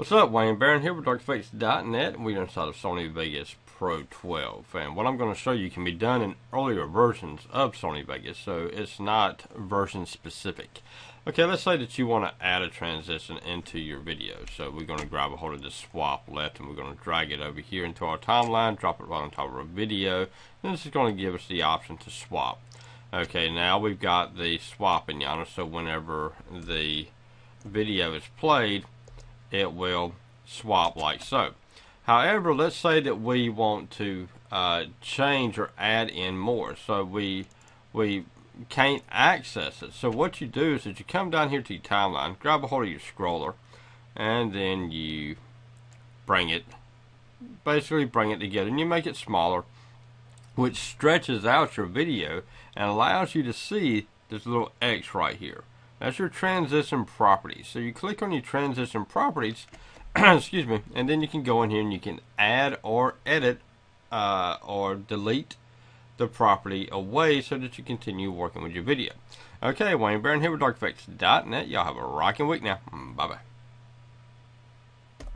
What's up, Wayne Barron here with DarkFakes.net. We're inside of Sony Vegas Pro 12, and what I'm going to show you can be done in earlier versions of Sony Vegas, so it's not version specific. Okay, let's say that you want to add a transition into your video. So we're going to grab a hold of this swap left, and we're going to drag it over here into our timeline, drop it right on top of our video, and this is going to give us the option to swap. Okay, now we've got the swapping yonder, so whenever the video is played, it will swap like so. However, let's say that we want to change or add in more, so we can't access it. So what you do is that you come down here to your timeline, grab a hold of your scroller, and then you basically bring it together, and you make it smaller, which stretches out your video and allows you to see this little X right here. That's your transition properties. So you click on your transition properties, excuse me, and then you can go in here and you can add or edit or delete the property away so that you continue working with your video. Okay, Wayne Barron here with DarkFakes.net. Y'all have a rocking week now. Bye-bye.